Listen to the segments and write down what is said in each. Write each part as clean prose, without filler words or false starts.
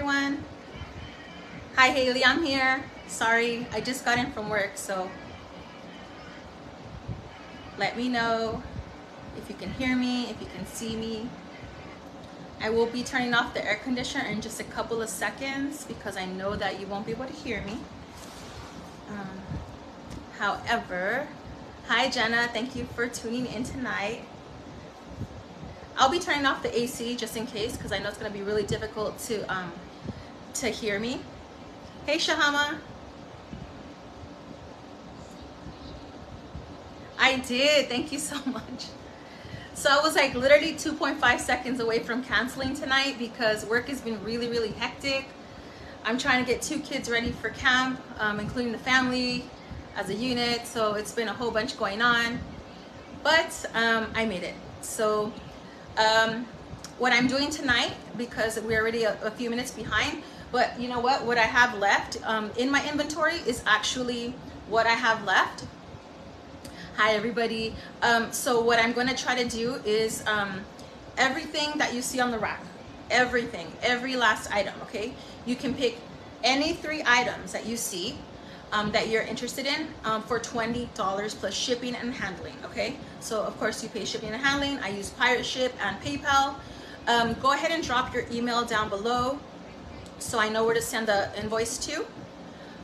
everyone. Hi Haley, I'm here. Sorry, I just got in from work, so let me know if you can hear me, if you can see me. I will be turning off the air conditioner in just a couple of seconds because I know that you won't be able to hear me. However, hi Jenna, thank you for tuning in tonight. I'll be turning off the AC just in case because I know it's going to be really difficult to hear me. Hey Shahama. I did, thank you so much. So I was like literally 2.5 seconds away from canceling tonight because work has been really, really hectic. I'm trying to get two kids ready for camp, including the family as a unit. So it's been a whole bunch going on, but I made it. So what I'm doing tonight, because we're already a few minutes behind, but you know what I have left in my inventory is actually what I have left. Hi everybody. So what I'm going to try to do is everything that you see on the rack, every last item, okay? You can pick any three items that you see that you're interested in for $20 plus shipping and handling, okay? So of course you pay shipping and handling. I use Pirate Ship and PayPal. Go ahead and drop your email down below so I know where to send the invoice to.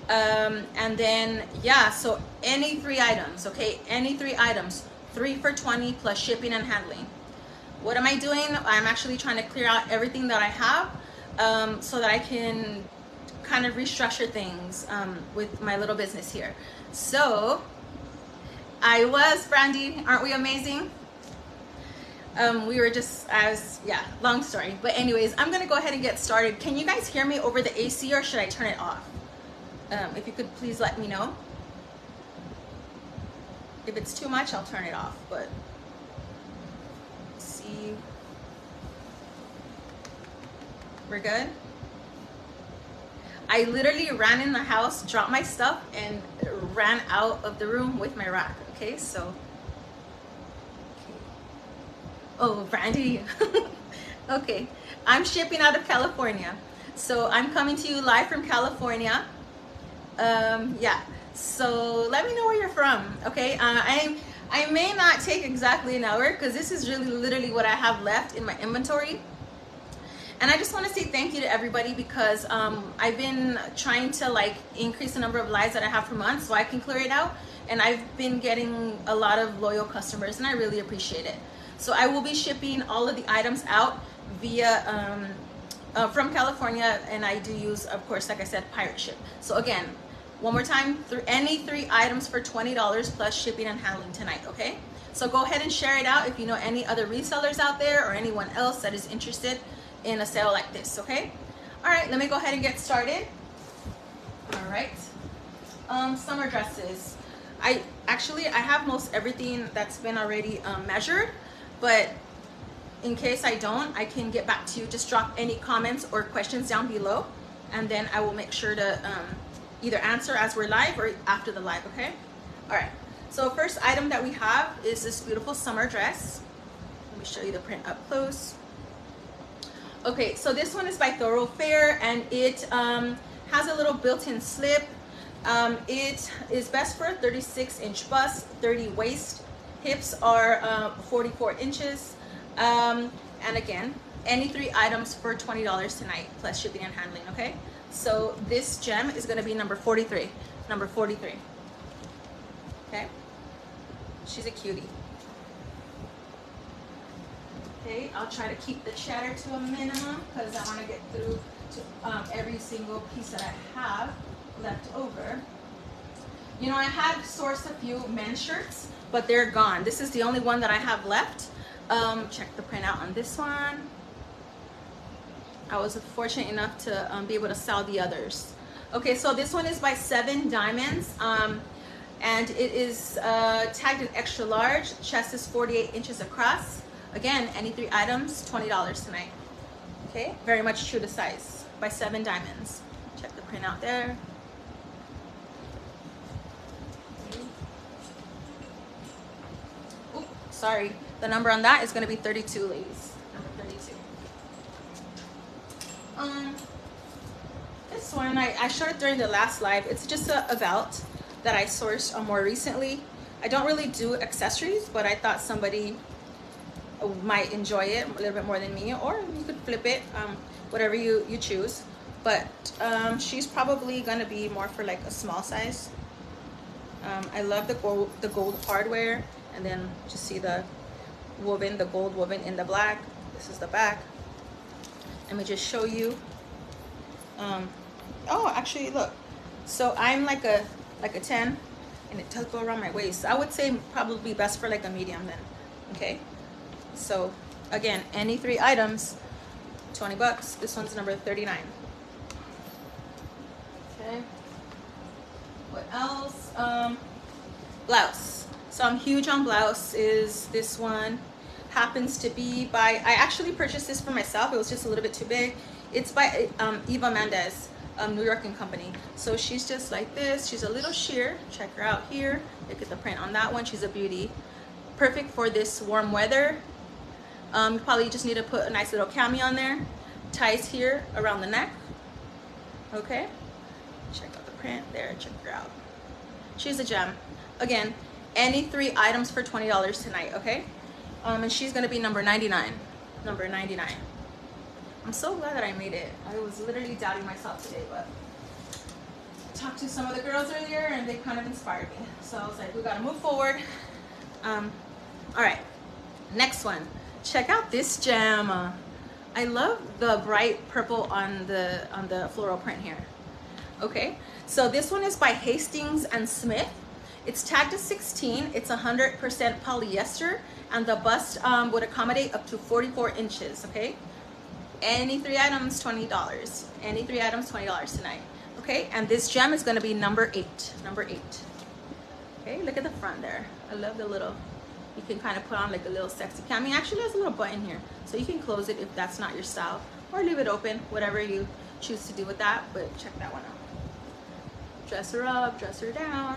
And then, yeah, so any three items, okay? Any three items, 3 for $20 plus shipping and handling. What am I doing? I'm actually trying to clear out everything that I have so that I can kind of restructure things with my little business here. So I was, Brandy, aren't we amazing? We were just as, yeah, long story. But anyways, I'm going to go ahead and get started. Can you guys hear me over the AC or should I turn it off? If you could please let me know. If it's too much, I'll turn it off, but let's see. We're good. I literally ran in the house, dropped my stuff, and ran out of the room with my rack, okay? So, okay. Oh, Brandy. Okay, I'm shipping out of California. So I'm coming to you live from California. Yeah, so let me know where you're from, okay? I may not take exactly an hour because this is really literally what I have left in my inventory. And I just want to say thank you to everybody because I've been trying to like increase the number of lives that I have per month so I can clear it out, and I've been getting a lot of loyal customers and I really appreciate it. So I will be shipping all of the items out via from California, and I do use, of course, like I said, Pirate Ship. So again, one more time, any three items for $20 plus shipping and handling tonight, okay? So go ahead and share it out if you know any other resellers out there or anyone else that is interested in a sale like this, okay? All right, let me go ahead and get started. All right, summer dresses. I have most everything that's been already measured, but in case I don't, I can get back to you. Just drop any comments or questions down below, and then I will make sure to either answer as we're live or after the live, okay? All right, so first item that we have is this beautiful summer dress. Let me show you the print up close. Okay, so this one is by Thoroughfare, and it has a little built-in slip. It is best for a 36-inch bust, 30 waist. Hips are 44 inches. And again, any three items for $20 tonight, plus shipping and handling, okay? So this gem is gonna be number 43, number 43, okay? She's a cutie. Okay, I'll try to keep the chatter to a minimum because I wanna get through to every single piece that I have left over. You know, I had sourced a few men's shirts, but they're gone. This is the only one that I have left. Check the printout on this one. I was fortunate enough to be able to sell the others. Okay, so this one is by 7 Diamonds, and it is tagged in extra large. Chest is 48 inches across. Again, any three items, $20 tonight. Okay, very much true to size by 7 Diamonds. Check the printout there. Ooh, sorry. The number on that is going to be 32, ladies. Number 32. This one, I showed it during the last live. It's just a belt that I sourced more recently. I don't really do accessories, but I thought somebody might enjoy it a little bit more than me, or you could flip it, whatever you choose. But she's probably gonna be more for like a small size. I love the gold hardware, and then just see the woven, the gold woven in the black. This is the back. Let me just show you. Oh, actually, look. So I'm like a 10, and it does go around my waist. I would say probably best for like a medium then. Okay. So again, any three items, 20 bucks. This one's number 39. Okay. What else? Blouse. So I'm huge on blouse. Is this one? Happens to be by, I actually purchased this for myself. It was just a little bit too big. It's by Eva Mendes, New York and Company. So she's just like this. She's a little sheer. Check her out here. Look at the print on that one. She's a beauty. Perfect for this warm weather. You probably just need to put a nice little cami on there. Ties here around the neck. Okay. Check out the print there. Check her out. She's a gem. Again, any three items for $20 tonight. Okay. And she's gonna be number 99. Number 99. I'm so glad that I made it. I was literally doubting myself today, but I talked to some of the girls earlier and they kind of inspired me. So I was like, we gotta move forward. All right, next one. Check out this gem. I love the bright purple on the floral print here. Okay, so this one is by Hastings and Smith. It's tagged as 16. It's 100% polyester, and the bust would accommodate up to 44 inches, okay? Any three items, $20. Any three items, $20 tonight. Okay, and this gem is gonna be number 8. Number 8. Okay, look at the front there. I love the little, you can kind of put on like a little sexy cami. Actually, there's a little button here, so you can close it if that's not your style, or leave it open, whatever you choose to do with that, but check that one out. Dress her up, dress her down.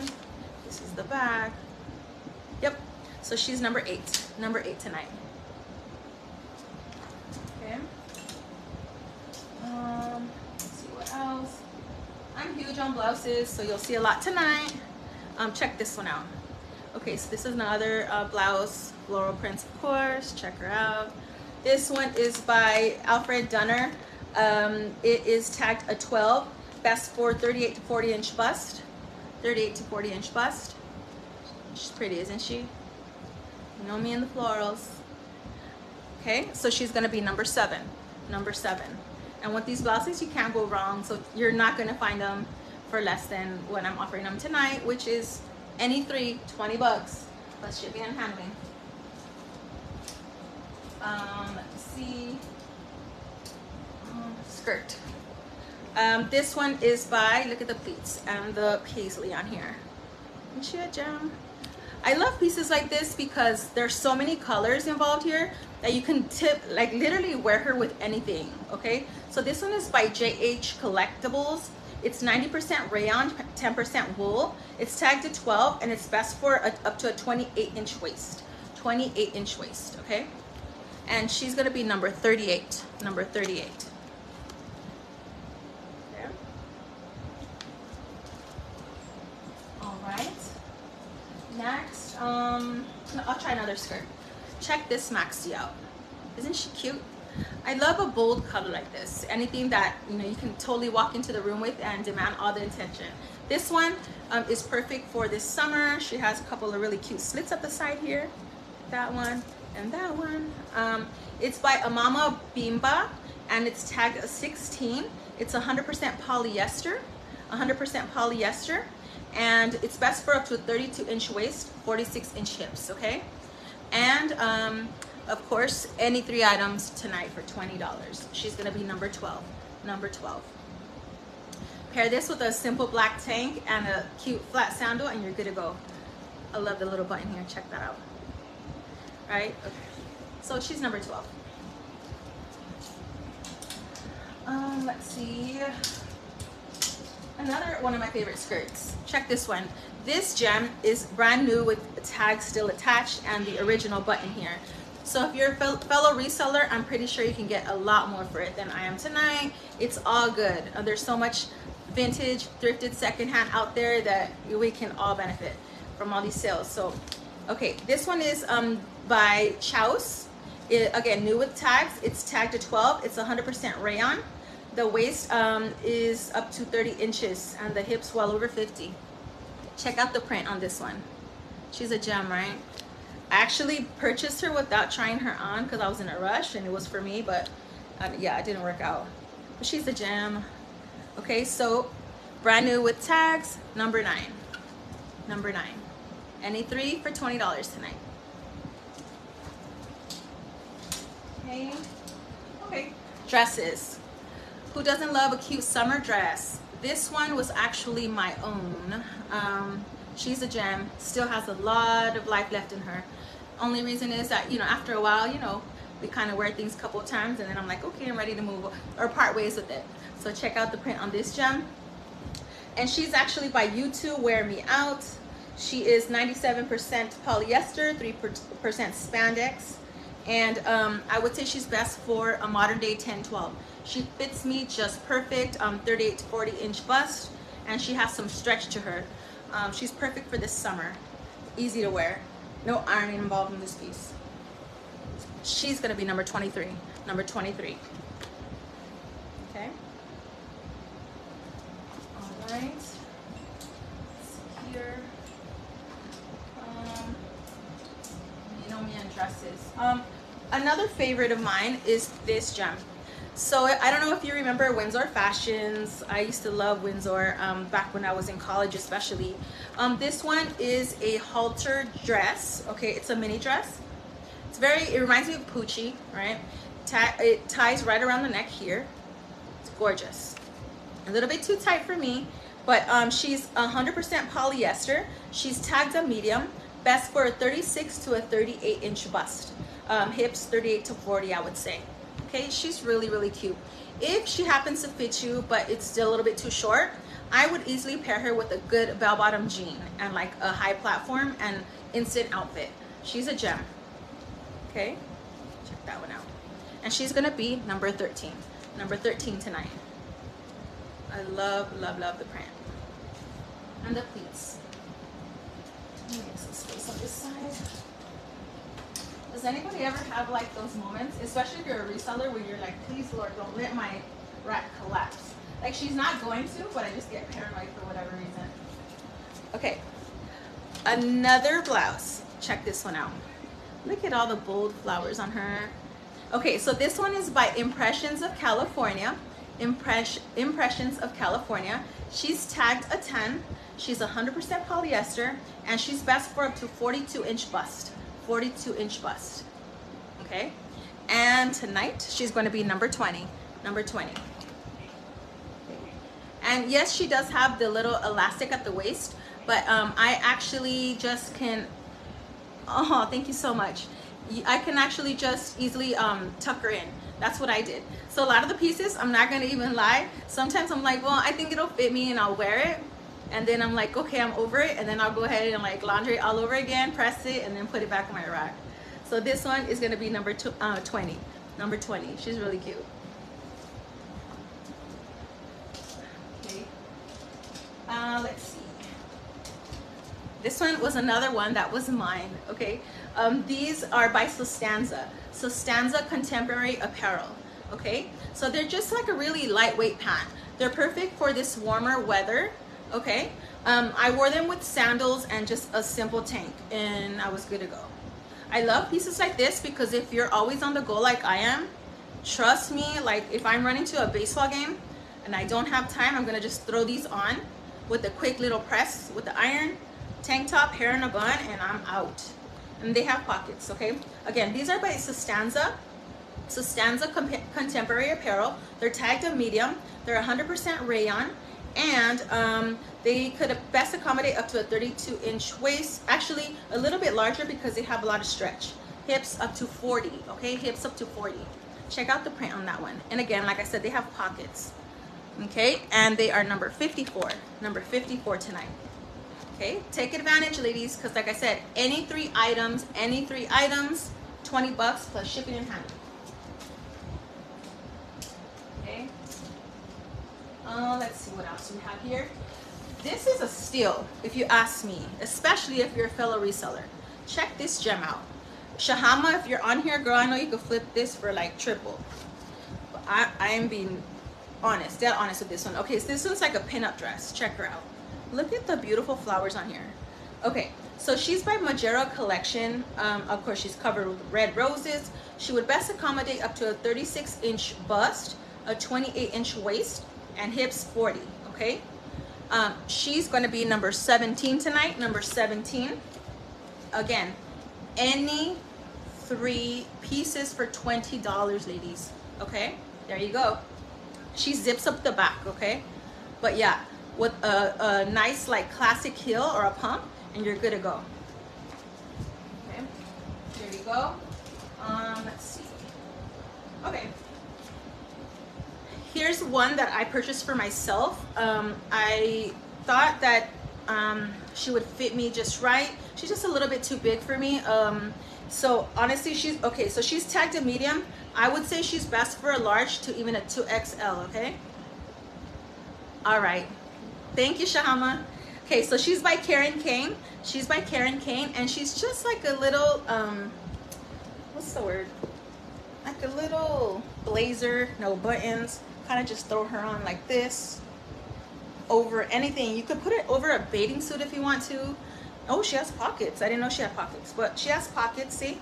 This is the back. Yep, so she's number 8. Number 8 tonight. Okay. Let's see what else. I'm huge on blouses, so you'll see a lot tonight. Check this one out. Okay, so this is another blouse, floral prints, of course. Check her out. This one is by Alfred Dunner. It is tagged a 12, best for 38 to 40 inch bust. 38 to 40 inch bust. She's pretty, isn't she? You know me in the florals. Okay, so she's gonna be number 7. Number 7. And with these blouses, you can't go wrong, so you're not gonna find them for less than what I'm offering them tonight, which is any three, 20 bucks, plus shipping and handling. Let's see, skirt. This one is by, look at the pleats and the paisley on here. Isn't she a gem? I love pieces like this because there's so many colors involved here that you can tip, like literally wear her with anything, okay? So this one is by JH Collectibles. It's 90% rayon, 10% wool. It's tagged to 12, and it's best for up to a 28 inch waist. 28 inch waist, okay? And she's gonna be number 38, number 38. There. All right, next, I'll try another skirt. Check this maxi out. Isn't she cute? I love a bold color like this. Anything that, you know, you can totally walk into the room with and demand all the attention. This one is perfect for this summer. She has a couple of really cute slits up the side here. That one and that one. It's by Amama Bimba, and it's tagged a 16. It's 100% polyester, 100% polyester, and it's best for up to a 32 inch waist, 46 inch hips, okay? And of course, any three items tonight for $20. She's gonna be number 12, number 12. Pair this with a simple black tank and a cute flat sandal, and you're good to go. I love the little button here, check that out. All right, okay. So she's number 12. Let's see. Another one of my favorite skirts. Check this one. This gem is brand new with the tag still attached and the original button here. So if you're a fellow reseller, I'm pretty sure you can get a lot more for it than I am tonight. It's all good. There's so much vintage, thrifted, secondhand out there that we can all benefit from all these sales. So, okay, this one is by Chaus. It, again, new with tags. It's tagged to 12. It's 100% rayon. The waist is up to 30 inches and the hips well over 50. Check out the print on this one. She's a gem, right? I actually purchased her without trying her on because I was in a rush and it was for me, but yeah, it didn't work out. But she's a gem. Okay, so brand new with tags, number 9. Number 9. Any 3 for $20 tonight. Okay. Okay. Dresses. Who doesn't love a cute summer dress? This one was actually my own. She's a gem, still has a lot of life left in her. Only reason is that, you know, after a while, you know, we kind of wear things a couple of times and then I'm like, okay, I'm ready to move or part ways with it. So check out the print on this gem. And she's actually by YouTube, Wear Me Out. She is 97% polyester, 3% spandex. And I would say she's best for a modern day 10-12. She fits me just perfect, 38 to 40 inch bust, and she has some stretch to her. She's perfect for this summer. Easy to wear. No ironing involved in this piece. She's gonna be number 23. Number 23. Okay. All right. Here. You know me and dresses. Another favorite of mine is this gem. So I don't know if you remember Windsor Fashions. I used to love Windsor back when I was in college especially. This one is a halter dress. Okay, it's a mini dress. It's very, it reminds me of Pucci, right? It ties right around the neck here. It's gorgeous. A little bit too tight for me, but she's 100% polyester. She's tagged a medium, best for a 36 to a 38 inch bust. Hips 38 to 40, I would say. Okay, she's really, really cute. If she happens to fit you, but it's still a little bit too short, I would easily pair her with a good bell-bottom jean and like a high platform and instant outfit. She's a gem. Okay, check that one out. And she's gonna be number 13. Number 13 tonight. I love, love, love the print. And the pleats. Let me get some space on this side. Does anybody ever have like those moments, especially if you're a reseller, where you're like, please Lord, don't let my rack collapse? Like, she's not going to, but I just get paranoid for whatever reason. Okay, another blouse. Check this one out. Look at all the bold flowers on her. Okay, so this one is by Impressions of California. Impressions of California. She's tagged a 10. She's 100% polyester, and she's best for up to 42 inch bust. 42 inch bust. Okay, and tonight she's going to be number 20. Number 20. And yes, she does have the little elastic at the waist, but I actually just can, oh thank you so much, I can actually just easily tuck her in. That's what I did. So a lot of the pieces, I'm not going to even lie, sometimes I'm like, well, I think it'll fit me and I'll wear it. And then I'm like, okay, I'm over it. And then I'll go ahead and like launder it all over again, press it, and then put it back in my rack. So this one is gonna be number 20. Number 20, she's really cute. Okay, let's see. This one was another one that was mine, okay? These are by Sostanza. Sostanza Contemporary Apparel, okay? So they're just like a really lightweight pant. They're perfect for this warmer weather. Okay, I wore them with sandals and just a simple tank and I was good to go. I love pieces like this because if you're always on the go like I am, trust me, like if I'm running to a baseball game and I don't have time, I'm gonna just throw these on with a quick little press with the iron, tank top, hair in a bun, and I'm out. And they have pockets, okay? Again, these are by Sostanza. Sostanza Contemporary Apparel. They're tagged a medium. They're 100% rayon. And they could best accommodate up to a 32 inch waist, actually a little bit larger because they have a lot of stretch. Hips up to 40, okay? Hips up to 40. Check out the print on that one. And again, like I said, they have pockets, okay? And they are number 54, number 54 tonight, okay? Take advantage, ladies, because like I said, any 3 items, $20 plus shipping and handling. Okay. Let's see what else we have here. This is a steal, if you ask me, especially if you're a fellow reseller. Check this gem out. Shahama, if you're on here, girl, I know you could flip this for like triple. But I am being honest, dead honest with this one. Okay, so this one's like a pinup dress. Check her out. Look at the beautiful flowers on here. Okay, so she's by Majera Collection. Of course, she's covered with red roses. She would best accommodate up to a 36-inch bust, a 28-inch waist, and hips 40, okay? She's going to be number 17 tonight, number 17. Again, any three pieces for $20, ladies, okay? There you go. She zips up the back, okay? But yeah, with a nice like classic heel or a pump, and you're good to go. Okay, there you go. Let's see. Okay, here's one that I purchased for myself. I thought that she would fit me just right. She's just a little bit too big for me. So honestly, she's okay. So she's tagged a medium. I would say she's best for a large to even a 2XL. Okay. All right. Thank you, Shahama. Okay, so she's by Karen Kane. She's by Karen Kane, and she's just like a little, what's the word? Like a little blazer, no buttons. Kind of just throw her on like this over anything. You could put it over a bathing suit if you want to. Oh, she has pockets. I didn't know she had pockets, but she has pockets, see?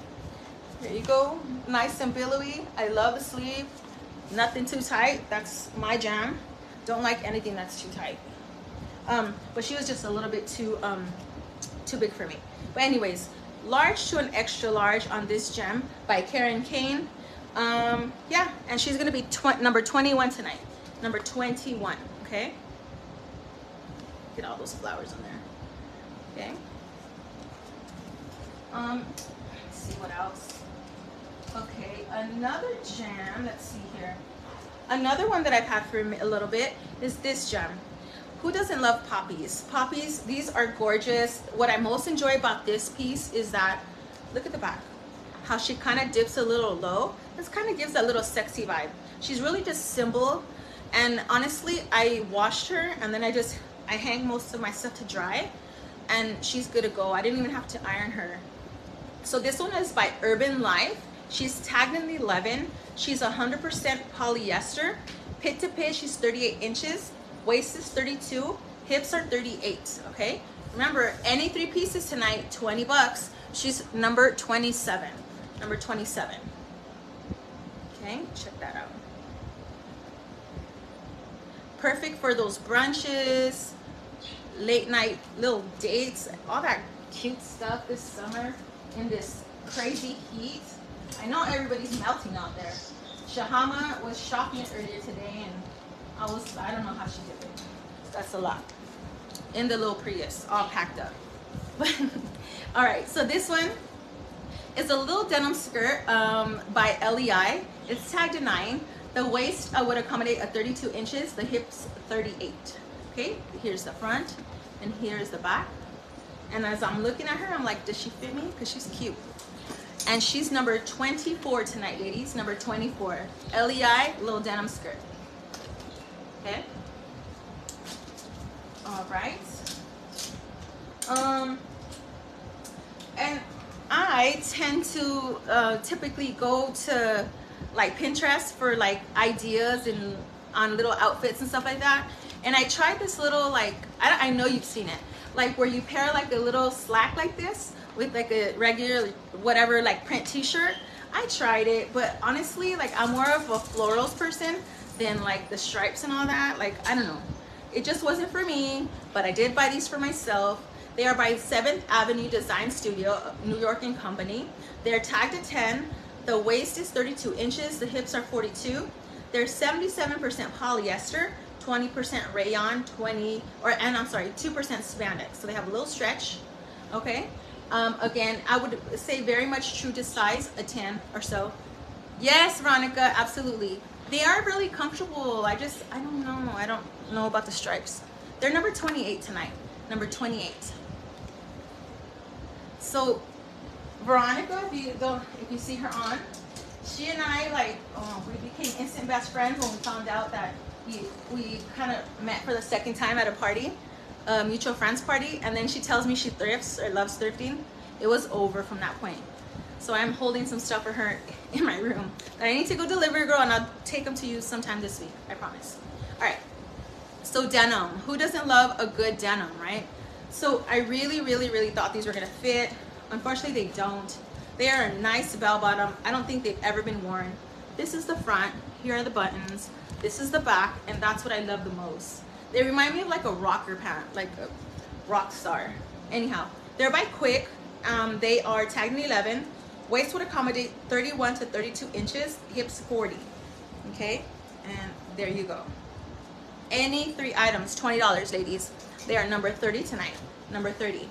There you go, nice and billowy. I love the sleeve, nothing too tight. That's my jam. Don't like anything that's too tight. But she was just a little bit too big for me. But anyways, large to an extra large on this gem by Karen Kane. Yeah, and she's gonna be number 21 tonight. Number 21, okay? Get all those flowers on there, okay? Let's see what else. Okay, another gem, let's see here. Another one that I've had for a little bit is this gem. Who doesn't love poppies? Poppies, these are gorgeous. What I most enjoy about this piece is that, look at the back, how she kind of dips a little low. This kind of gives that little sexy vibe. She's really just simple. And honestly, I washed her and then I hang most of my stuff to dry and she's good to go. I didn't even have to iron her. So this one is by Urban Life. She's tagged in the 11. She's 100% polyester. Pit to pit, she's 38 inches. Waist is 32. Hips are 38, okay? Remember, any three pieces tonight, $20. She's number 27. Number 27. Okay, check that out. Perfect for those brunches, late night little dates, all that cute stuff this summer in this crazy heat. I know everybody's melting out there. Shahama was shopping earlier today and I don't know how she did it. That's a lot. In the little Prius, all packed up. All right, so this one is a little denim skirt by LEI. It's tagged a 9. The waist would accommodate a 32 inches, the hips 38. Okay, here's the front and here's the back. And as I'm looking at her, I'm like, does she fit me? Because she's cute. And she's number 24 tonight, ladies. Number 24. LEI, little denim skirt. Okay. All right. And I tend to typically go to like Pinterest for like ideas and on little outfits and stuff like that. And I tried this little like, I know you've seen it, like where you pair like a little slack like this with like a regular whatever like print t-shirt. I tried it, but honestly, like I'm more of a florals person than like the stripes and all that. Like, I don't know, it just wasn't for me, but I did buy these for myself. They are by 7th Avenue Design Studio, New York and Company. They're tagged at 10. The waist is 32 inches, the hips are 42. They're 77% polyester, 20% rayon, 2% spandex. So they have a little stretch, okay? Again, I would say very much true to size, a 10 or so. Yes, Veronica, absolutely. They are really comfortable. I don't know. I don't know about the stripes. They're number 28 tonight. Number 28. So Veronica, if you see her on, she and I, we became instant best friends when we found out that we kind of met for the second time at a party, a mutual friends party, and then she tells me she thrifts or loves thrifting. It was over from that point. So I'm holding some stuff for her in my room that I need to go deliver, girl, and I'll take them to you sometime this week, I promise. All right, so denim. Who doesn't love a good denim, right? So I really, really, really thought these were gonna fit. Unfortunately, they don't. They are a nice bell bottom. I don't think they've ever been worn. This is the front, here are the buttons. This is the back, and that's what I love the most. They remind me of like a rocker pant, like a rock star. Anyhow, they're by Quick. They are tagged in 11. Waist would accommodate 31 to 32 inches, hips 40. Okay, and there you go. Any three items, $20, ladies. They are number 30 tonight, number 30.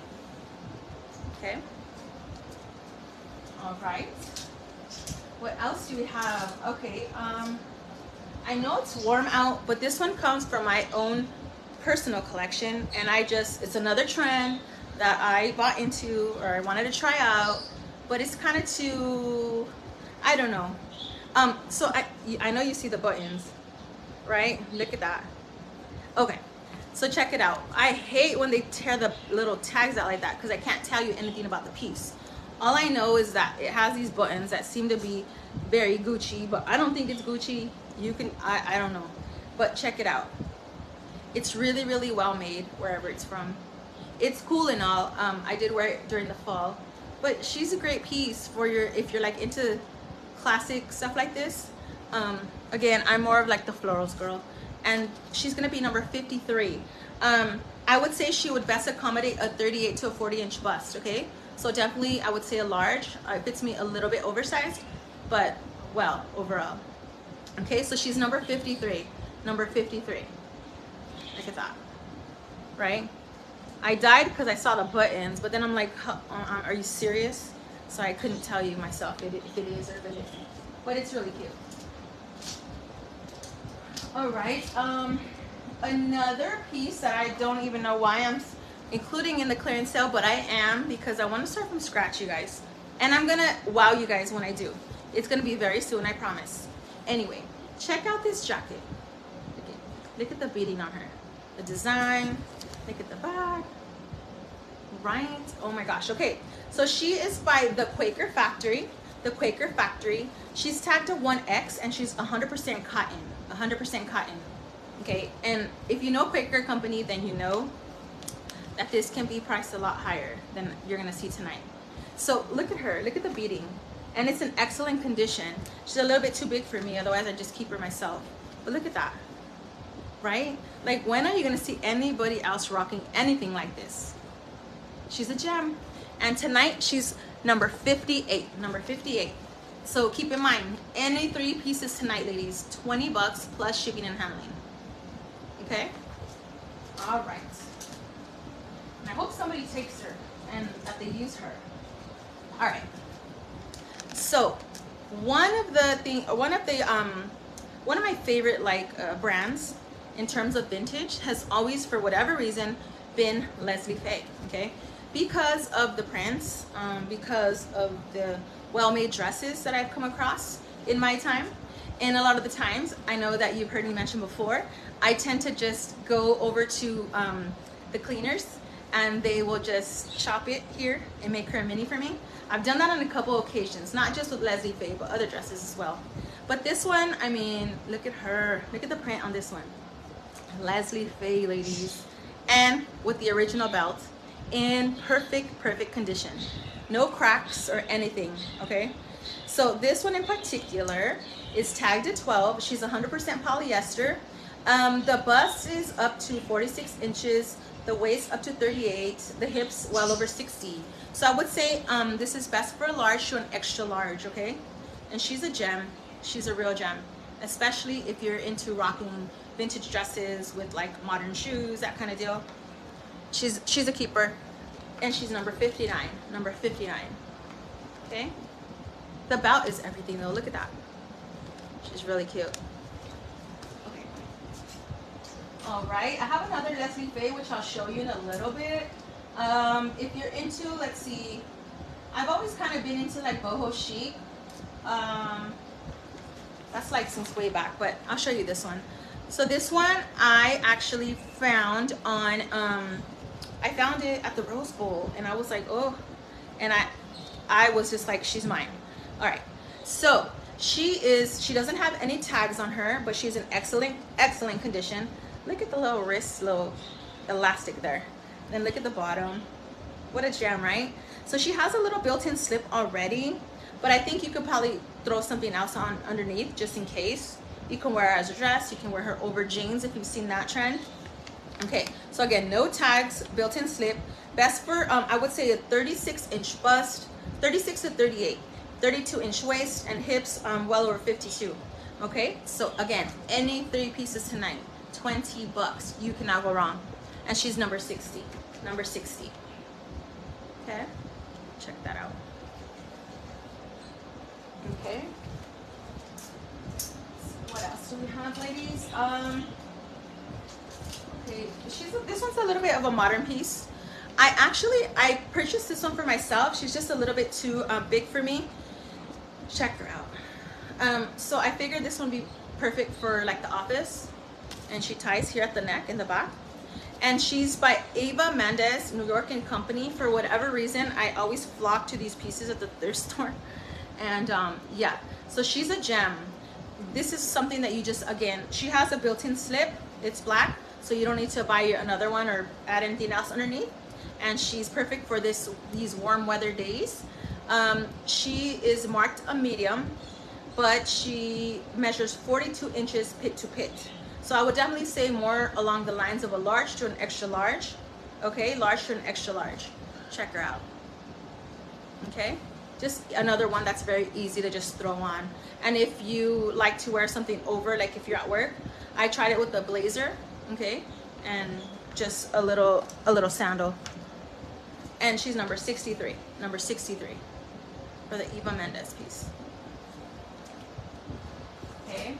Okay. All right. What else do we have? Okay, I know it's warm out, but this one comes from my own personal collection, and it's another trend that I bought into, or I wanted to try out, but it's kind of too, I don't know. So I know you see the buttons, right? Look at that. Okay, so check it out. I hate when they tear the little tags out like that because I can't tell you anything about the piece. All I know is that it has these buttons that seem to be very Gucci, but I don't think it's Gucci. You can, I don't know, but check it out. It's really, really well made wherever it's from. It's cool and all. I did wear it during the fall, but she's a great piece for your, if you're like into classic stuff like this. Again, I'm more of like the florals girl, and she's gonna be number 53. I would say she would best accommodate a 38 to a 40 inch bust, okay? So definitely I would say a large. It fits me a little bit oversized, but well, overall. Okay, so she's number 53, number 53. Look at that, right? I died because I saw the buttons, but then I'm like, are you serious? So I couldn't tell you myself if it is or if it isn't. But it's really cute. All right, another piece that I don't even know why I'm including in the clearance sale, but I am, because I want to start from scratch, you guys. And I'm gonna wow you guys when I do. It's gonna be very soon, I promise. Anyway, check out this jacket. Look at the beading on her. The design, look at the back, right? Oh my gosh, okay. So she is by the Quaker Factory, the Quaker Factory. She's tagged to 1X and she's 100% cotton, 100% cotton, okay? And if you know Quaker Company, then you know that this can be priced a lot higher than you're gonna see tonight. So look at her, look at the beading. And it's in excellent condition. She's a little bit too big for me, otherwise I just keep her myself. But look at that, right? Like, when are you gonna see anybody else rocking anything like this? She's a gem. And tonight she's number 58, number 58. So keep in mind, any three pieces tonight, ladies, $20 plus shipping and handling, okay? All right. And I hope somebody takes her and that they use her. All right. So one of my favorite brands in terms of vintage has always, for whatever reason, been Leslie Fay, okay? Because of the prints, because of the well-made dresses that I've come across in my time. And a lot of the times, I know that you've heard me mention before, I tend to just go over to the cleaners and they will just chop it here and make her a mini for me. I've done that on a couple occasions, not just with Leslie Fay, but other dresses as well. But this one, I mean, look at her. Look at the print on this one. Leslie Fay, ladies. And with the original belt in perfect, perfect condition. No cracks or anything, okay? So this one in particular is tagged at 12. She's 100% polyester. The bust is up to 46 inches. The waist up to 38, the hips well over 60. So I would say this is best for a large to an extra large, okay? And she's a gem, she's a real gem, especially if you're into rocking vintage dresses with like modern shoes, that kind of deal. She's a keeper, and she's number 59, number 59, okay? The belt is everything though, look at that. She's really cute. All right, I have another Leslie Fay, which I'll show you in a little bit. If you're into, let's see, I've always kind of been into like boho chic. That's like since way back, but I'll show you this one. So this one I actually found on, I found it at the Rose Bowl, and I was like, oh, and I was just like, she's mine. All right, so she doesn't have any tags on her, but she's in excellent condition. Look at the little wrist, little elastic there. Then look at the bottom. What a gem, right? So she has a little built-in slip already, but I think you could probably throw something else on underneath just in case. You can wear her as a dress. You can wear her over jeans if you've seen that trend. Okay, so again, no tags, built-in slip. Best for, I would say a 36-inch bust, 36 to 38, 32-inch waist and hips well over 52. Okay, so again, any three pieces tonight, 20 bucks. You cannot go wrong. And she's number 60, number 60. Okay, check that out. Okay. What else do we have, ladies? Okay, this one's a little bit of a modern piece. I purchased this one for myself. She's just a little bit too big for me. Check her out. So I figured this one would be perfect for like the office. And she ties here at the neck in the back. And she's by Eva Mendes, New York and Company. For whatever reason, I always flock to these pieces at the thrift store. And yeah, so she's a gem. This is something that you just, again, she has a built-in slip. It's black, so you don't need to buy another one or add anything else underneath. And she's perfect for these warm weather days. She is marked a medium, but she measures 42 inches pit to pit. So I would definitely say more along the lines of a large to an extra large. Okay, large to an extra large. Check her out. Okay, just another one that's very easy to just throw on. And if you like to wear something over, like if you're at work, I tried it with a blazer, okay, and just a little sandal. And she's number 63, number 63 for the Eva Mendes piece. Okay,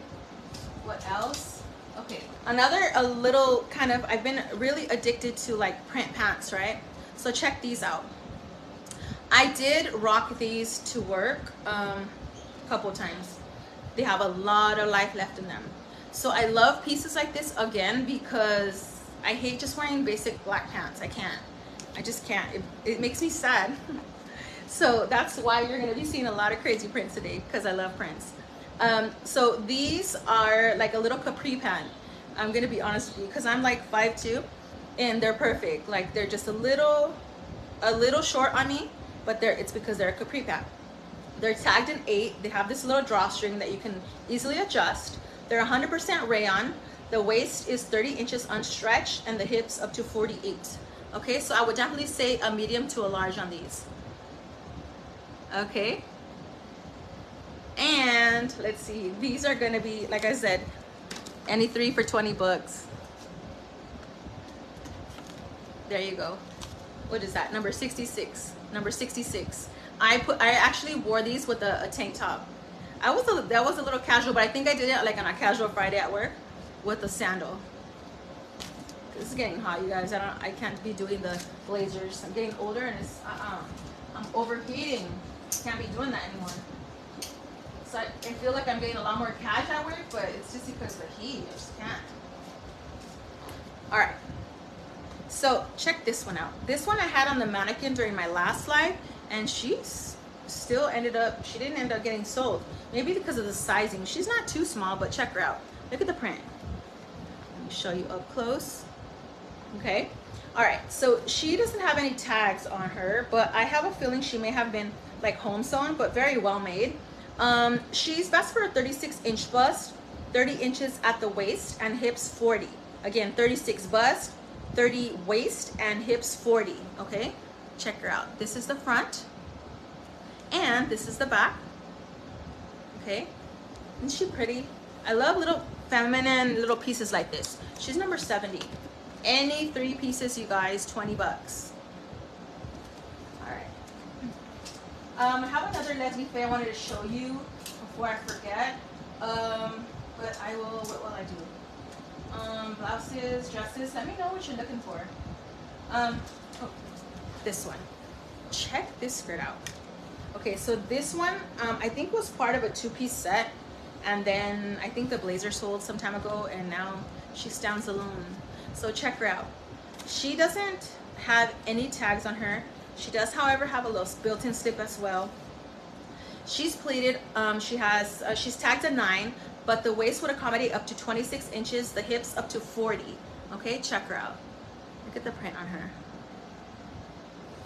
what else? Okay, another I've been really addicted to like print pants, right? So check these out. I did rock these to work a couple times. They have a lot of life left in them. So I love pieces like this again because I hate just wearing basic black pants. I can't. I just can't. It makes me sad. So that's why you're going to be seeing a lot of crazy prints today because I love prints. So these are like a little capri pant. I'm gonna be honest with you because I'm like 5'2", and they're perfect. Like they're just a little short on me, but it's because they're a capri pant. They're tagged in 8. They have this little drawstring that you can easily adjust. They're 100% rayon. The waist is 30 inches unstretched and the hips up to 48. Okay, so I would definitely say a medium to a large on these. Okay. And let's see, these are gonna be, like I said, any three for 20 bucks. There you go. What is that? Number 66. Number 66. I actually wore these with a tank top. That was a little casual, but I think I did it like on a casual Friday at work with a sandal. This is getting hot, you guys. I can't be doing the blazers. I'm getting older and it's I'm overheating. Can't be doing that anymore. So I feel like I'm getting a lot more cash at work, but it's just because of the heat. I just can't. All right. So check this one out. This one I had on the mannequin during my last live, and she didn't end up getting sold. Maybe because of the sizing. She's not too small, but check her out. Look at the print. Let me show you up close. Okay. All right. So she doesn't have any tags on her, but I have a feeling she may have been like home sewn, but very well made. She's best for a 36-inch bust, 30 inches at the waist and hips 40. Again, 36 bust, 30 waist and hips 40. Okay, check her out. This is the front and this is the back. Okay, isn't she pretty? I love little feminine little pieces like this. She's number 70. Any three pieces, you guys, 20 bucks. I have another Leslie Fay I wanted to show you before I forget. But I will, what will I do? Blouses, dresses, let me know what you're looking for. This one. Check this skirt out. Okay, so this one I think was part of a two-piece set, and then I think the blazer sold some time ago and now she stands alone. So check her out. She doesn't have any tags on her. She does, however, have a little built-in slip as well. She's pleated. She's tagged a 9, but the waist would accommodate up to 26 inches, the hips up to 40. Okay, check her out. Look at the print on her.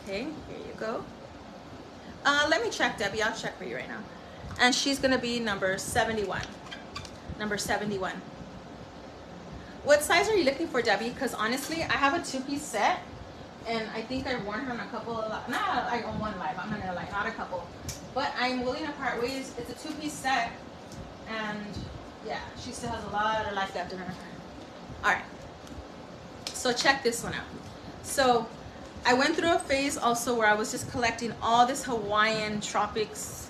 Okay, here you go. Let me check, Debbie. I'll check for you right now. And she's gonna be number 71. Number 71. What size are you looking for, Debbie? Because honestly, I have a two-piece set, and I think I've worn her on a couple of lives. Not like on one live, I'm not gonna lie, not a couple. But I'm willing to part ways. It's a two-piece set, and yeah, she still has a lot of life left in her. All right. So check this one out. So I went through a phase also where I was just collecting all this Hawaiian tropics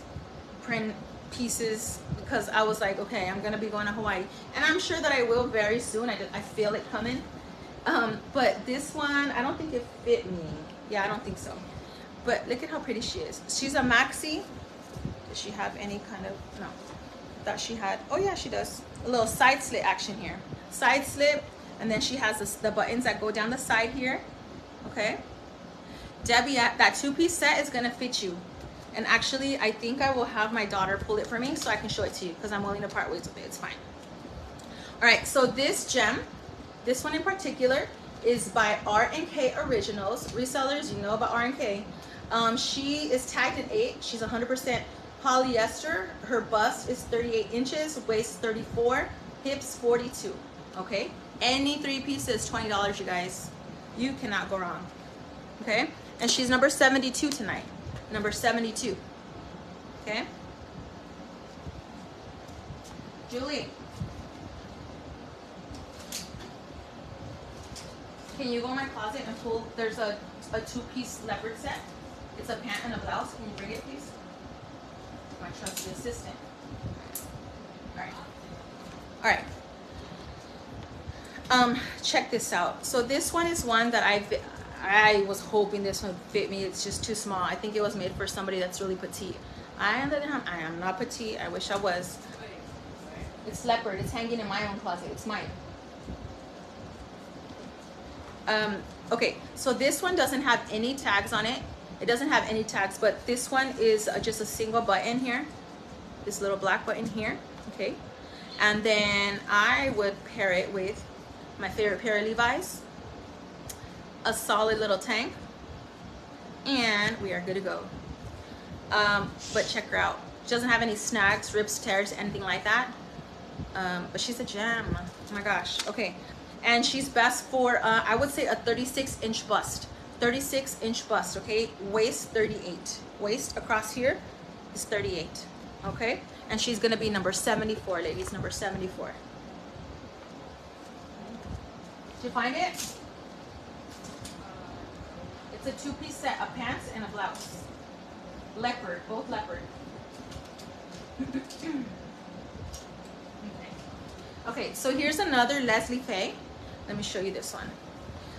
print pieces because I was like, okay, I'm gonna be going to Hawaii, and I'm sure that I will very soon. I feel it coming. But this one, I don't think it fit me. Yeah, I don't think so. But look at how pretty she is. She's a maxi. Does she have any kind of, no, I thought she had, oh yeah, she does. A little side slit action here. Side slit, and then she has this, the buttons that go down the side here, okay? Debbie, that two-piece set is gonna fit you. And actually, I think I will have my daughter pull it for me so I can show it to you because I'm willing to part ways with it, it's fine. All right, so this gem, this one in particular, is by R&K Originals. Resellers, you know about R&K. She is tagged an 8. She's 100% polyester. Her bust is 38 inches, waist 34, hips 42, okay? Any three pieces, $20, you guys. You cannot go wrong, okay? And she's number 72 tonight. Number 72, okay? Julie, can you go in my closet and pull, there's a two-piece leopard set. It's a pant and a blouse. Can you bring it, please? My trusted assistant. All right. All right. Check this out. So this one is one that I was hoping this one fit me. It's just too small. I think it was made for somebody that's really petite. I am not petite. I wish I was. It's leopard. It's hanging in my own closet. It's mine. Okay, so this one doesn't have any tags on it. It doesn't have any tags, but this one is just a single button here. This little black button here, okay? And then I would pair it with my favorite pair of Levi's. A solid little tank, and we are good to go. But check her out. She doesn't have any snags, rips, tears, anything like that. But she's a gem. Oh my gosh. Okay, and she's best for I would say a 36-inch bust. 36-inch bust. Okay, waist 38. Waist across here is 38. Okay, and she's gonna be number 74, ladies. Number 74. Did you find it? It's a two-piece set, a pants and a blouse. Leopard, both leopard. Okay, so here's another Leslie Fay. Let me show you this one.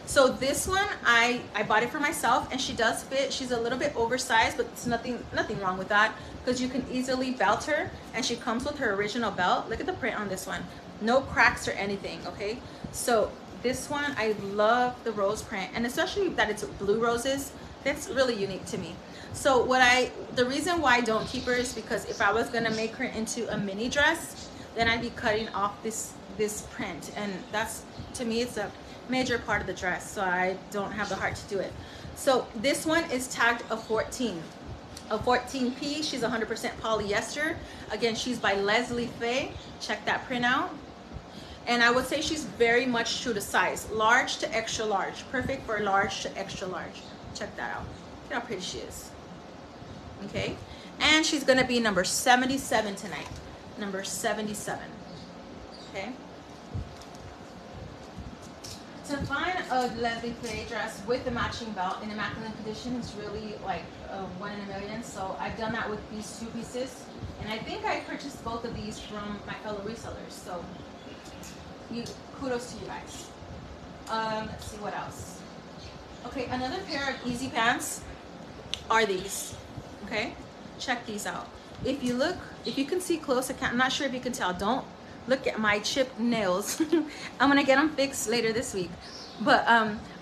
So this one, I bought it for myself, and she does fit. She's a little bit oversized, but it's nothing wrong with that because you can easily belt her, and she comes with her original belt. Look at the print on this one. No cracks or anything, okay? So this one, I love the rose print, and especially that it's blue roses. That's really unique to me. So the reason why I don't keep her is because if I was gonna make her into a mini dress, then I'd be cutting off this print, and that's, to me, it's a major part of the dress, so I don't have the heart to do it. So this one is tagged a 14. A 14P, she's 100% polyester. Again, she's by Leslie Fay. Check that print out. And I would say she's very much true to size, large to extra large, perfect for large to extra large. Check that out. Look how pretty she is. Okay, and she's gonna be number 77 tonight. Number 77. Okay. To find a Leslie Fay dress with the matching belt in immaculate condition is really like a 1 in a million. So I've done that with these two pieces, and I think I purchased both of these from my fellow resellers. So. Kudos to you guys. Let's see what else. Okay, another pair of easy pants are these. Okay, Check these out. If you look, if you can see close, I'm not sure if you can tell, don't look at my chipped nails. I'm gonna get them fixed later this week. But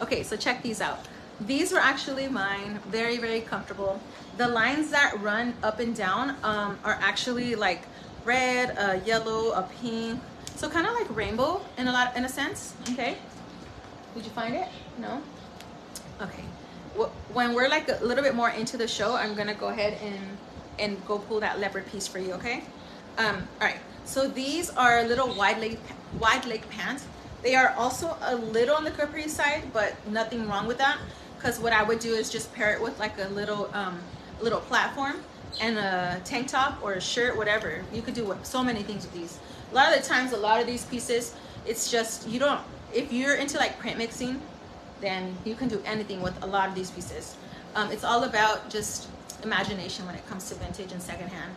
okay, so check these out. These were actually mine, very, very comfortable. The lines that run up and down are actually like red, yellow, a pink. So kind of like rainbow in a sense, okay? Did you find it? No? Okay. Well, when we're like a little bit more into the show, I'm gonna go ahead and go pull that leopard piece for you, okay? All right, so these are little wide leg pants. They are also a little on the capri side, but nothing wrong with that, because what I would do is just pair it with like a little little platform and a tank top or a shirt, whatever. You could do so many things with these. A lot of the times, a lot of these pieces, it's just, you don't, if you're into like print mixing, then you can do anything with a lot of these pieces. It's all about just imagination when it comes to vintage and secondhand.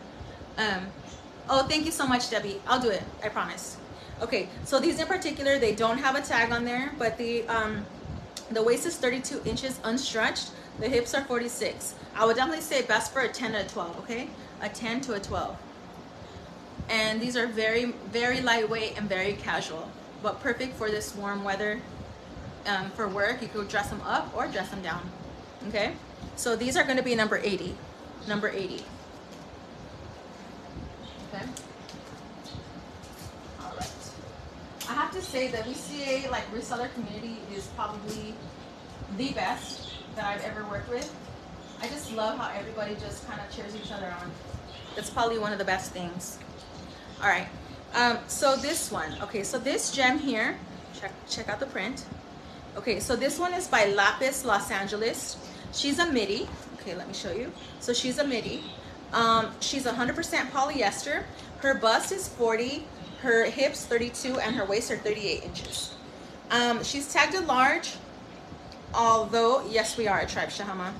Oh, thank you so much, Debbie. I'll do it, I promise. Okay, so these in particular, they don't have a tag on there, but the waist is 32 inches unstretched. The hips are 46. I would definitely say best for a 10 to a 12, okay? A 10 to a 12. And these are very, very lightweight and very casual, but perfect for this warm weather. For work, you could dress them up or dress them down, okay? So these are gonna be number 80, number 80. Okay. All right. I have to say the VCA like reseller community is probably the best that I've ever worked with. I just love how everybody just kind of cheers each other on. That's probably one of the best things. All right, so this one, okay, so this gem here, check out the print. Okay, so this one is by Lapis Los Angeles. She's a midi. Okay, let me show you. So she's a midi. She's 100% polyester. Her bust is 40, her hips 32, and her waist are 38 inches. She's tagged a large, although, yes, we are at Tribe Shahama.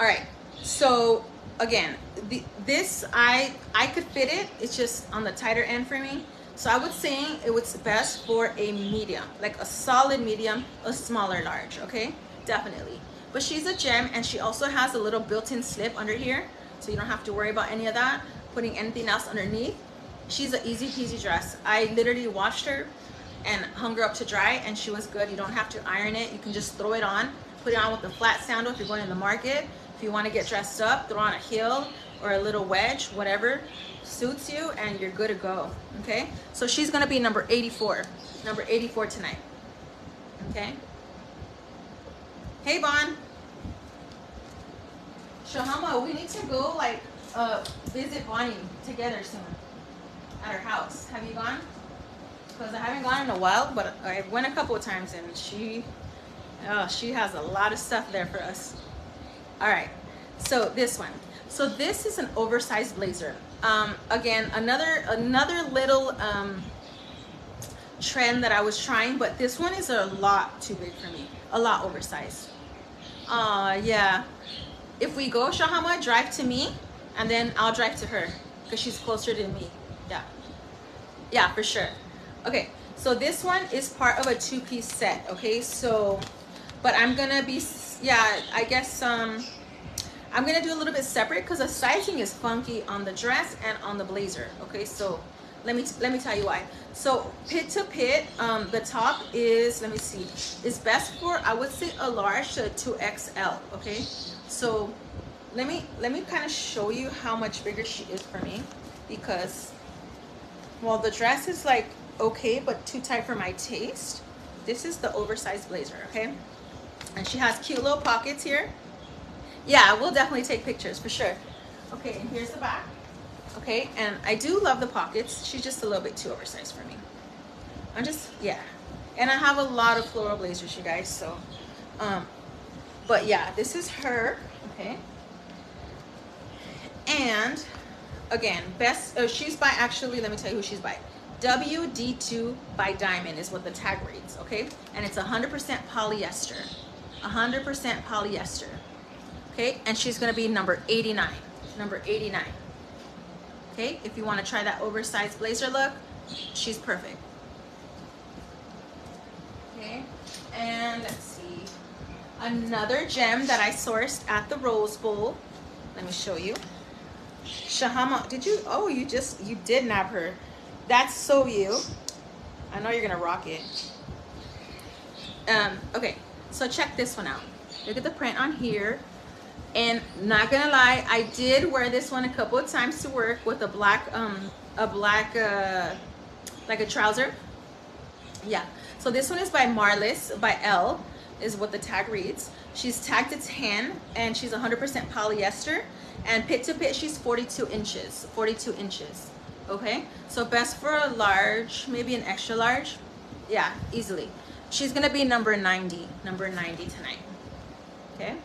All right, so again, this, I could fit it. It's just on the tighter end for me. So I would say it was best for a medium, like a solid medium, a smaller large, okay? Definitely. But she's a gem, and she also has a little built-in slip under here, so you don't have to worry about any of that, putting anything else underneath. She's an easy-peasy dress. I literally washed her and hung her up to dry, and she was good. You don't have to iron it. You can just throw it on, put it on with a flat sandal if you're going to the market. If you want to get dressed up, throw on a heel or a little wedge, whatever suits you, and you're good to go, okay? So she's gonna be number 84, number 84 tonight, okay? Hey, Bon. Shahama, we need to go like visit Bonnie together soon at her house. Have you gone? Because I haven't gone in a while, but I went a couple of times, and she has a lot of stuff there for us. All right, so this one. So this is an oversized blazer. Again, another little trend that I was trying, but this one is a lot too big for me. A lot oversized. Yeah. If we go, Shahama, drive to me, and then I'll drive to her, because she's closer to me. Yeah. Yeah, for sure. Okay, so this one is part of a two-piece set, okay? So, but I'm gonna be, yeah, I guess, I'm gonna do a little bit separate because the sizing is funky on the dress and on the blazer. Okay, so let me tell you why. So pit to pit, the top is, let me see, is best for, I would say, a large to 2XL. Okay, so let me kind of show you how much bigger she is for me, because while the dress is like okay but too tight for my taste, this is the oversized blazer. Okay, and she has cute little pockets here. Yeah, we'll definitely take pictures for sure. Okay, and here's the back. Okay, and I do love the pockets. She's just a little bit too oversized for me. I'm just, yeah. And I have a lot of floral blazers, you guys, so. But yeah, this is her, okay. And again, best, she's by, actually, let me tell you who she's by. WD2 by Diamond is what the tag reads, okay? And it's 100% polyester, 100% polyester. Okay, and she's gonna be number 89, number 89. Okay, if you wanna try that oversized blazer look, she's perfect. Okay, and let's see. Another gem that I sourced at the Rose Bowl Let me show you. Shahama, did you? Oh, you did nab her. That's so you. I know you're gonna rock it. Okay, so check this one out. Look at the print on here. And not gonna lie, I did wear this one a couple of times to work with a black like a trouser. Yeah. So this one is by Marlis, by L, is what the tag reads. She's tagged to tan, and she's 100% polyester. And pit to pit, she's 42 inches. Okay, so best for a large, maybe an extra large. Yeah, easily. She's gonna be number 90 tonight. Okay,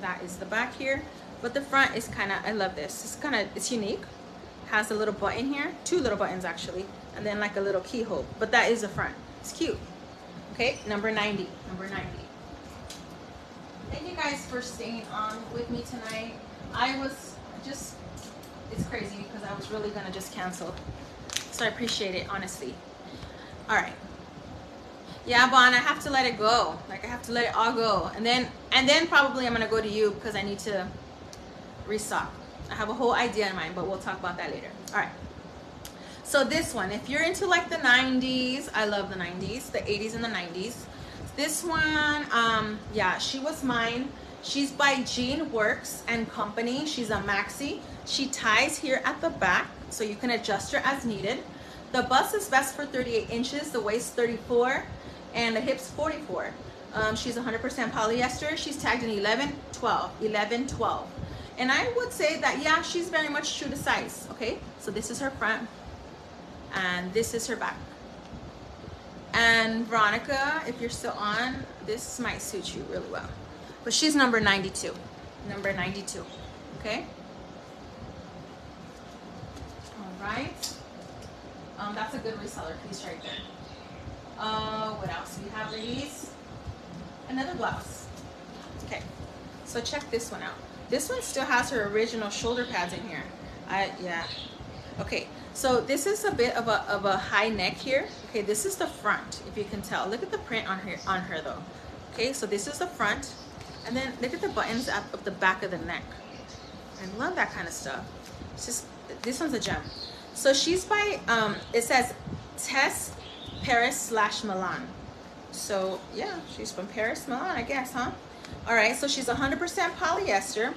that is the back here, but the front is kind of, I love this. It's kind of, it's unique. Has a little button here, two little buttons actually, and then like a little keyhole. But that is the front. It's cute. Okay, number 90. Thank you guys for staying on with me tonight. I was just, it's crazy because I was really gonna just cancel. So I appreciate it, honestly. All right. Yeah, Bon, I have to let it go. Like, I have to let it all go. And then probably I'm gonna go to you because I need to restock. I have a whole idea in mind, but we'll talk about that later. All right. So this one, if you're into like the 90s, I love the 90s, the 80s and the 90s. This one, yeah, she was mine. She's by Jean Works and Company. She's a maxi. She ties here at the back, so you can adjust her as needed. The bust is best for 38 inches, the waist 34, and the hips 44. She's 100% polyester. She's tagged in 11, 12. And I would say that, yeah, she's very much true to size, okay? So this is her front, and this is her back. And Veronica, if you're still on, this might suit you really well. But she's number 92. Number 92. Okay? All right. That's a good reseller piece right there. What else do we have, ladies? Another blouse. Okay. So check this one out. This one still has her original shoulder pads in here. Yeah. Okay. So this is a bit of a high neck here. Okay, this is the front, if you can tell. Look at the print on her though. Okay, so this is the front. And then look at the buttons up the back of the neck. I love that kind of stuff. It's just, this one's a gem. So she's by, it says Tess Paris / Milan. So yeah, she's from Paris, Milan, I guess, huh? All right, so she's 100% polyester.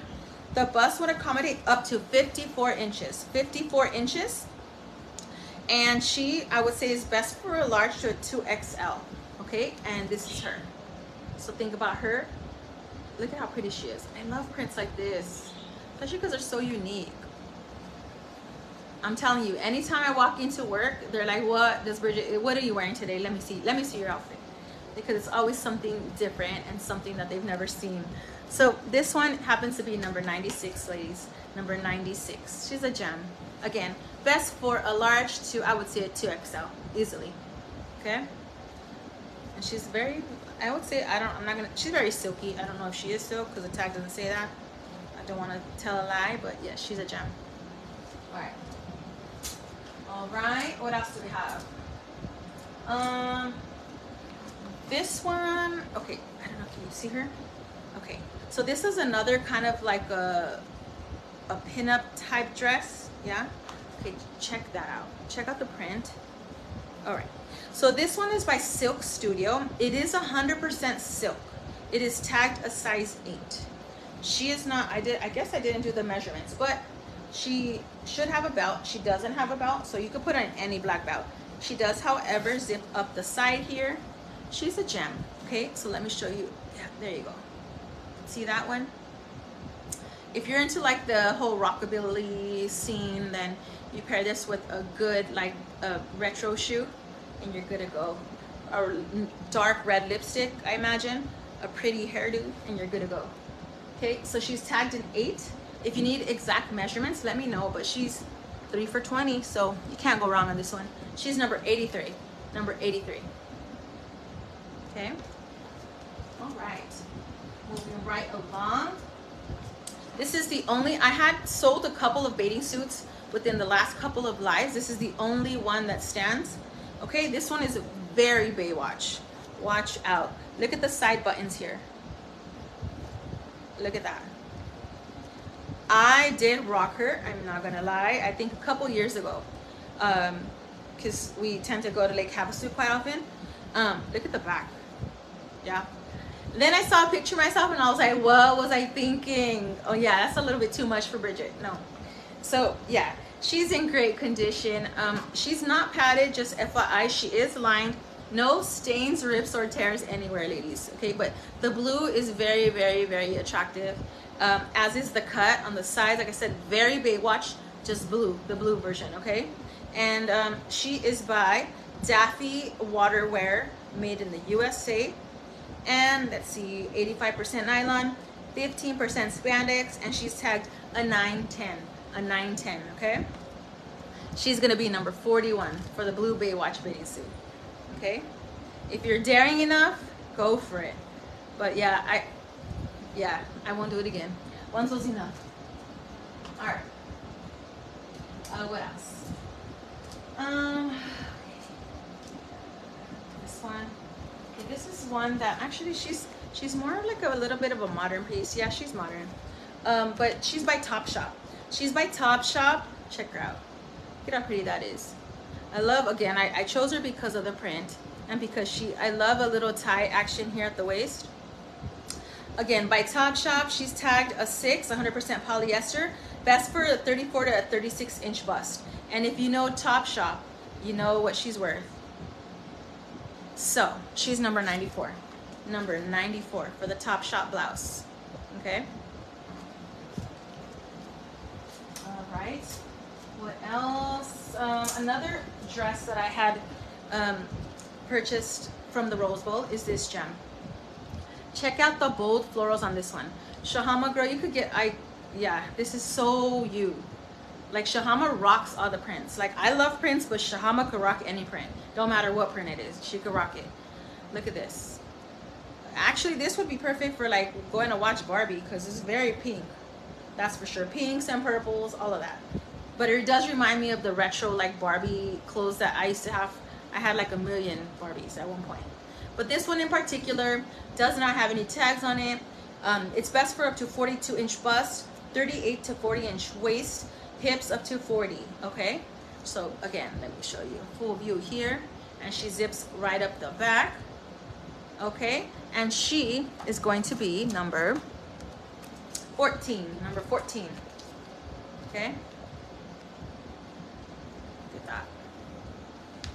The bust would accommodate up to 54 inches. 54 inches. And she, I would say, is best for a large to a 2XL, okay? And this is her. So think about her. Look at how pretty she is. I love prints like this, especially because they're so unique. I'm telling you, anytime I walk into work, they're like, what does Bridget, what are you wearing today? Let me see your outfit. Because it's always something different and something that they've never seen. So this one happens to be number 96, ladies. Number 96. She's a gem. Again, best for a large to, I would say, a 2XL easily. Okay, and she's very, I would say, she's very silky. I don't know if she is silk because the tag doesn't say that. I don't want to tell a lie, but yeah, she's a gem. All right, what else do we have? This one, okay, I don't know, can you see her? Okay, so this is another kind of like a pinup type dress. Yeah, okay, check that out. Check out the print. All right, so this one is by Silk Studio. It is 100% silk. It is tagged a size 8. She is not, I guess I didn't do the measurements, but she should have a belt. She doesn't have a belt, so you could put on any black belt. She does, however, zip up the side here. She's a gem. Okay, so let me show you. Yeah, there you go. See that one? If you're into like the whole rockabilly scene, then you pair this with a good like a retro shoe and you're good to go. Or dark red lipstick, I imagine, a pretty hairdo, and you're good to go. Okay, so she's tagged in 8. If you need exact measurements, let me know, but she's 3 for $20, so you can't go wrong on this one. She's number 83. Number 83. Okay. All right. Moving right along. This is the only, I had sold a couple of bathing suits within the last couple of lives. This is the only one that stands. Okay, this one is very Baywatch. Watch out. Look at the side buttons here. Look at that. I did rock her, I'm not gonna lie. I think a couple years ago, because we tend to go to Lake Havasu quite often. Look at the back. Yeah. Then I saw a picture of myself and I was like, what was I thinking? Oh yeah, that's a little bit too much for Brigette. No. So yeah, she's in great condition. She's not padded, just FYI. She is lined. No stains, rips, or tears anywhere, ladies. Okay, but the blue is very, very, very attractive. As is the cut on the sides. Like I said, very Baywatch, just blue, the blue version, okay? And she is by Daffy Waterwear, made in the USA. And let's see, 85% nylon, 15% spandex, and she's tagged a 910, a 910, okay? She's gonna be number 41 for the blue Baywatch bathing suit. Okay, if you're daring enough, go for it. But yeah, I won't do it again. Once was enough. All right. What else? This one. Okay, this is one that actually she's more of like a little bit of a modern piece. Yeah, she's modern. But she's by Topshop. She's by Topshop. Check her out. Look at how pretty that is. I love, again, I chose her because of the print and because I love a little tie action here at the waist. Again, by Topshop, she's tagged a 6, 100% polyester. That's for a 34 to a 36 inch bust. And if you know Topshop, you know what she's worth. So she's number 94. Number 94 for the Topshop blouse, okay? All right, what else? Another dress that I had purchased from the Rose Bowl is this gem. Check out the bold florals on this one. Shahama, girl, you could get, yeah, this is so you. Like, Shahama rocks all the prints. Like, I love prints, but Shahama could rock any print. Don't matter what print it is, she could rock it. Look at this. Actually, this would be perfect for, like, going to watch Barbie because it's very pink. That's for sure. Pinks and purples, all of that. But it does remind me of the retro, like, Barbie clothes that I used to have. I had like a million Barbies at one point. But this one in particular does not have any tags on it. It's best for up to 42 inch bust, 38 to 40 inch waist, hips up to 40, okay? So again, let me show you a full view here. And she zips right up the back, okay? And she is going to be number 14, number 14, okay?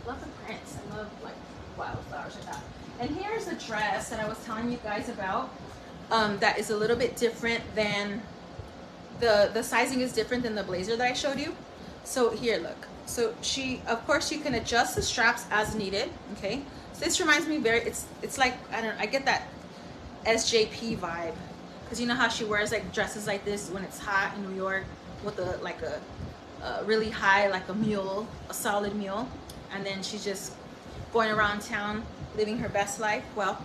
Love the prints. I love like wildflowers like that. And here's a dress that I was telling you guys about that is a little bit different than the sizing is different than the blazer that I showed you. So here, look. So she, of course, you can adjust the straps as needed. Okay. So this reminds me very. It's like I get that SJP vibe because you know how she wears like dresses like this when it's hot in New York with a like a really high like a mule, a solid mule. And then she's just going around town, living her best life. Well,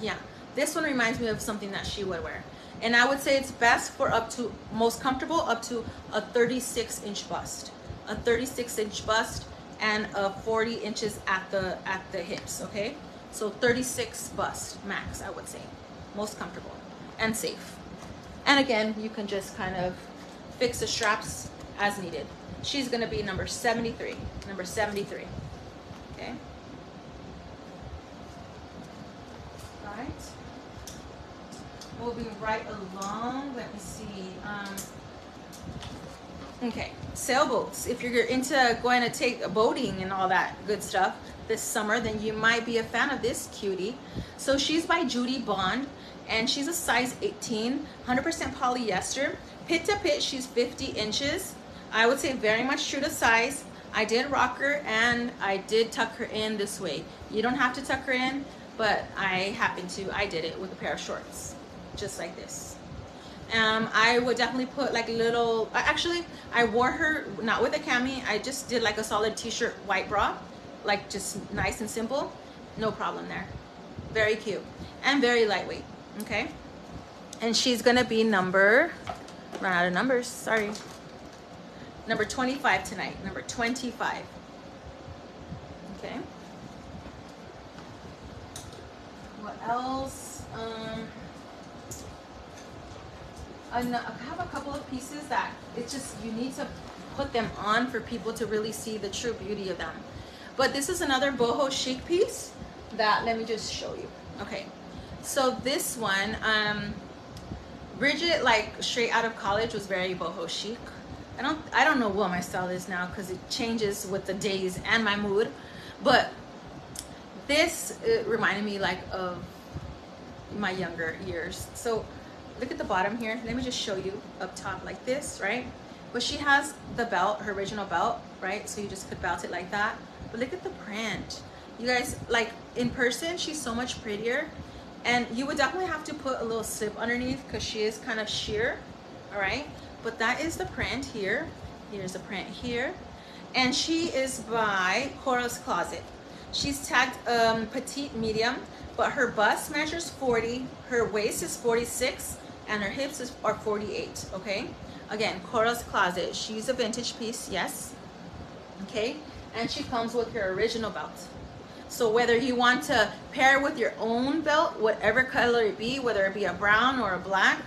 yeah, this one reminds me of something that she would wear. And I would say it's best for up to, most comfortable, up to a 36 inch bust. A 36 inch bust and a 40 inches at the hips, okay? So 36 bust max, I would say. Most comfortable and safe. And again, you can just kind of fix the straps as needed. She's gonna be number 73, number 73, okay? All right, moving right along, let me see. Okay, sailboats. If you're into going to take a boating and all that good stuff this summer, then you might be a fan of this cutie. So she's by Judy Bond, and she's a size 18, 100% polyester. Pit to pit, she's 50 inches. I would say very much true to size. I did rock her and I did tuck her in this way. You don't have to tuck her in, but I happened to. I did it with a pair of shorts, just like this. I would definitely put like little, actually I wore her not with a cami. I just did like a solid t-shirt, white bra, like just nice and simple. No problem there. Very cute and very lightweight, okay? And she's gonna be number, run out of numbers, sorry. Number 25 tonight, number 25. Okay. What else? I have a couple of pieces that it's just, you need to put them on for people to really see the true beauty of them. But this is another boho chic piece that, let me just show you. Okay, so this one, Brigette, like straight out of college, was very boho chic. I don't know what my style is now because it changes with the days and my mood, but this, it reminded me like of my younger years. So look at the bottom here, let me just show you up top like this, right? But she has the belt, her original belt, right? So you just could belt it like that. But look at the print, you guys. Like in person, she's so much prettier, and you would definitely have to put a little slip underneath because she is kind of sheer. All right, but that is the print here. Here's the print here, and she is by Cora's Closet. She's tagged petite medium, but her bust measures 40, her waist is 46, and her hips are 48. Okay, again, Cora's Closet. She's a vintage piece, yes. Okay, and she comes with her original belt. So whether you want to pair with your own belt, whatever color it be, whether it be a brown or a black,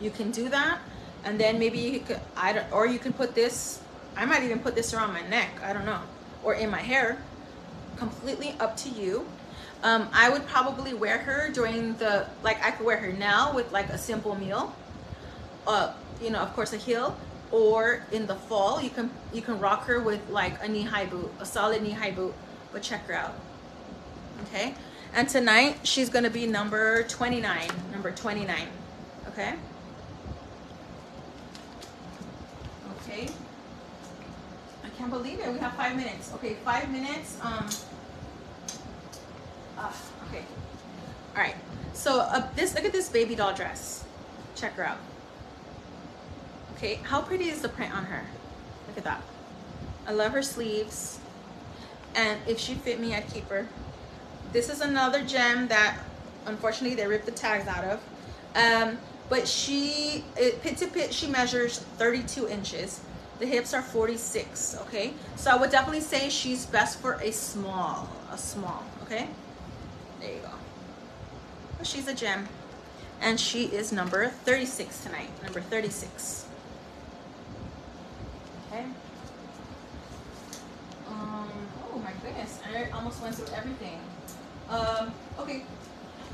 you can do that. And then maybe you could, or you can put this, I might even put this around my neck, I don't know, or in my hair. Completely up to you. I would probably wear her during the, like I could wear her now with like a simple meal, you know, of course a heel, or in the fall you can rock her with like a knee-high boot, a solid knee-high boot. But check her out. Okay, and tonight she's gonna be number 29, number 29. Okay, okay, I can't believe it, we have 5 minutes. Okay, 5 minutes. Okay, all right, so this, look at this baby doll dress, check her out. Okay, how pretty is the print on her? Look at that. I love her sleeves, and if she fit me, I'd keep her. This is another gem that unfortunately they ripped the tags out of, but she, pit to pit, she measures 32 inches. The hips are 46. Okay, so I would definitely say she's best for a small, okay, there you go. But she's a gem, and she is number 36 tonight, number 36. Okay. Oh my goodness, I almost went through everything. Okay,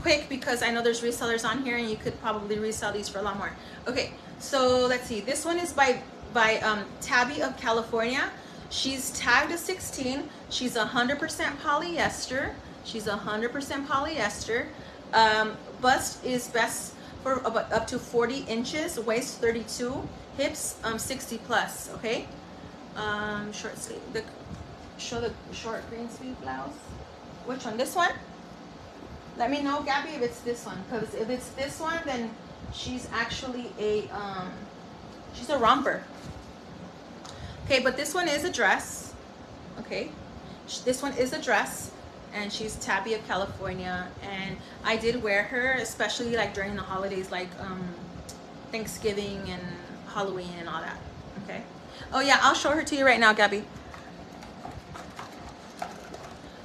quick, because I know there's resellers on here and you could probably resell these for a lot more. Okay, so let's see, this one is by Tabby of California. She's tagged a 16. She's 100% polyester. She's 100% polyester. Bust is best for about up to 40 inches, waist 32, hips 60 plus. Okay, short sleeve, show the short green sleeve blouse. Which one? This one? Let me know, Gabby, if it's this one, because if it's this one, then she's actually a she's a romper. Okay, but this one is a dress. Okay, this one is a dress, and she's Tabby of California, and I did wear her, especially like during the holidays, like Thanksgiving and Halloween and all that. Okay, oh yeah, I'll show her to you right now, Gabby.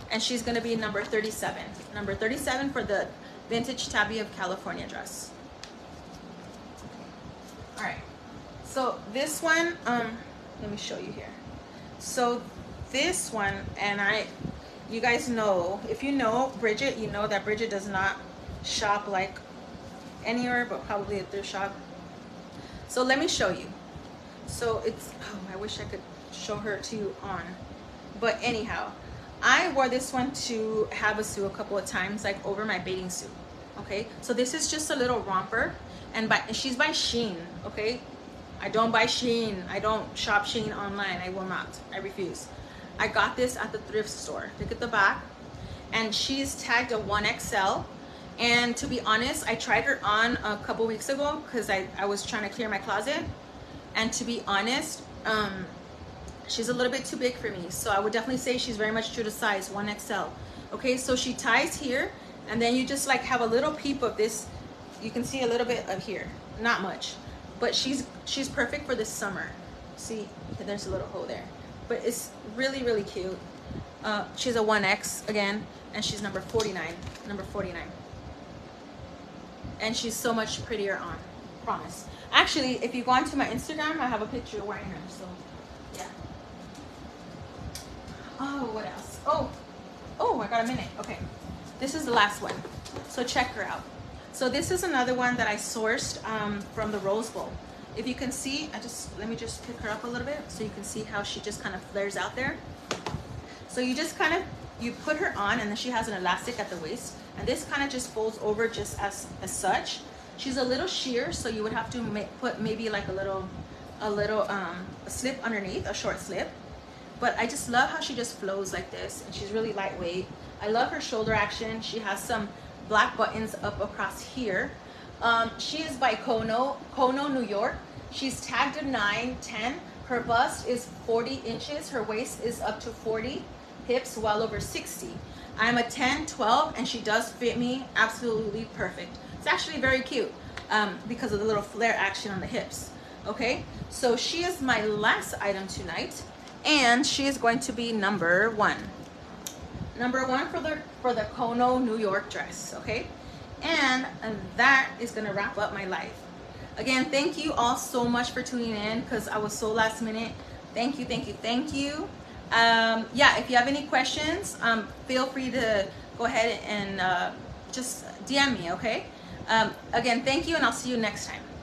And she's going to be number 37. Number 37 for the vintage Tabby of California dress. All right. So this one, let me show you here. So this one, and you guys know, if you know Brigette, you know that Brigette does not shop like anywhere, but probably a thrift shop. So let me show you. So it's, oh, I wish I could show her to you on, but anyhow, I wore this one to Havasu a couple of times, like over my bathing suit. Okay, so this is just a little romper, and she's by Shein. Okay, I don't buy Shein, I don't shop Shein online, I will not, I refuse. I got this at the thrift store. Look at the back, and she's tagged a 1XL, and to be honest, I tried her on a couple weeks ago because I was trying to clear my closet, and to be honest, she's a little bit too big for me, so I would definitely say she's very much true to size, 1XL. Okay, so she ties here, and then you just like have a little peep of this. You can see a little bit of here, not much, but she's perfect for this summer. See, there's a little hole there, but it's really, really cute. She's a 1X again, and she's number 49, number 49. And she's so much prettier on. promise. Actually, if you go onto my Instagram, I have a picture wearing her, so yeah. Oh, what else? Oh, I got a minute. Okay, this is the last one, so check her out. So this is another one that I sourced from the Rose Bowl. If you can see, let me just pick her up a little bit so you can see how she just kind of flares out there. So you just kind of, you put her on, and then she has an elastic at the waist, and this kind of just folds over just as such. She's a little sheer, so you would have to put maybe like a slip underneath, a short slip. But I just love how she just flows like this, and she's really lightweight. I love her shoulder action. She has some black buttons up across here. She is by Kono New York. She's tagged a 9'10". Her bust is 40 inches. Her waist is up to 40. Hips well over 60. I'm a 10'12", and she does fit me absolutely perfect. It's actually very cute because of the little flare action on the hips. Okay, so she is my last item tonight, and she is going to be number one. Number one for the Kono New York dress. Okay, and that is gonna wrap up my life. Again, thank you all so much for tuning in, because I was so last minute. Thank you, thank you, thank you. Yeah, if you have any questions, feel free to go ahead and just DM me, okay? Again, thank you, and I'll see you next time.